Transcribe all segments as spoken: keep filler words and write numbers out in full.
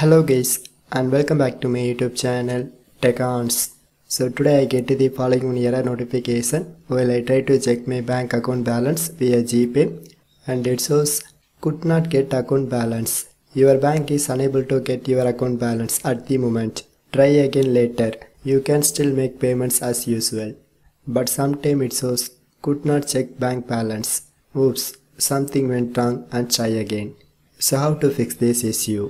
Hello guys, and welcome back to my YouTube channel Teconz. So today I get the following error notification while I try to check my bank account balance via GPay, and it shows could not get account balance. Your bank is unable to get your account balance at the moment. Try again later. You can still make payments as usual. But sometime it shows could not check bank balance. Oops, something went wrong and try again. So how to fix this issue?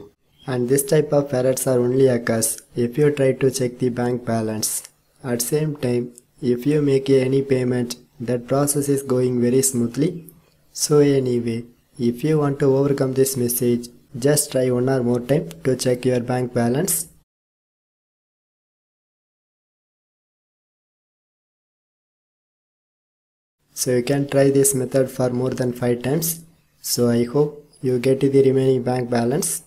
And this type of errors are only occurs if you try to check the bank balance. At same time, if you make any payment, that process is going very smoothly. So anyway, if you want to overcome this message, just try one or more time to check your bank balance. So you can try this method for more than five times. So I hope you get the remaining bank balance.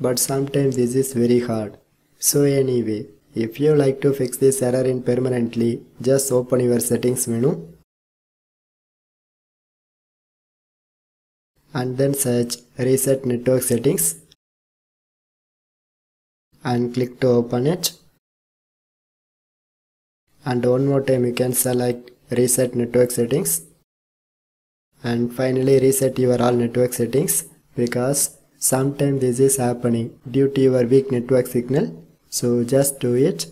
But sometimes this is very hard. So anyway, if you like to fix this error in permanently, just open your settings menu and then search reset network settings and click to open it. And one more time you can select reset network settings and finally reset your all network settings, because sometimes this is happening due to your weak network signal. So just do it.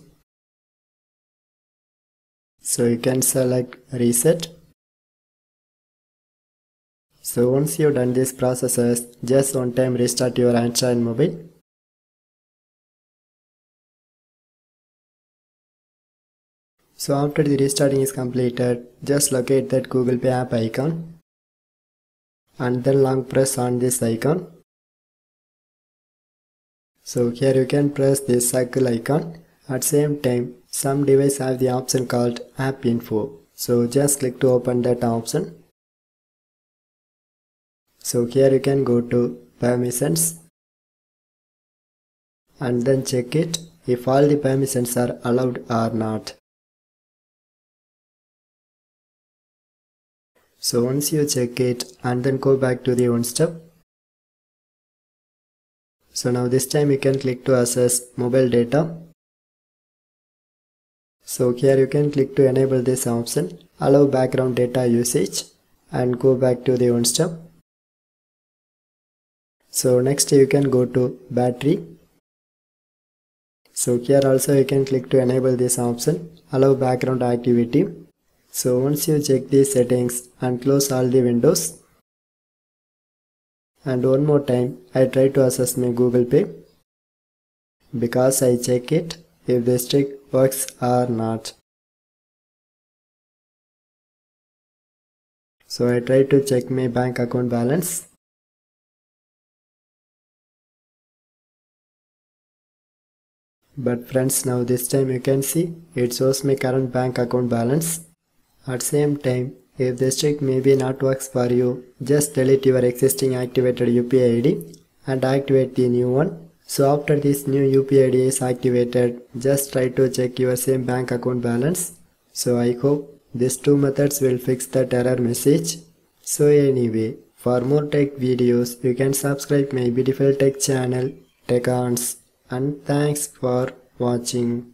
So you can select reset. So once you've done these processes, just one time restart your Android mobile. So after the restarting is completed, just locate that Google Pay app icon and then long press on this icon. So here you can press this circle icon. At same time, some device have the option called app info. So just click to open that option. So here you can go to permissions and then check it if all the permissions are allowed or not. So once you check it and then go back to the one step. So now this time you can click to access mobile data. So here you can click to enable this option, allow background data usage, and go back to the one step. So next you can go to battery. So here also you can click to enable this option, allow background activity. So once you check these settings and close all the windows. And one more time, I try to access my Google Pay, because I check it if the trick works or not. So I try to check my bank account balance. But friends, now this time you can see it shows my current bank account balance. At same time, if this trick maybe not works for you, just delete your existing activated U P I I D and activate the new one. So after this new U P I I D is activated, just try to check your same bank account balance. So I hope these two methods will fix that error message. So anyway, for more tech videos, you can subscribe my beautiful tech channel Teconz, and thanks for watching.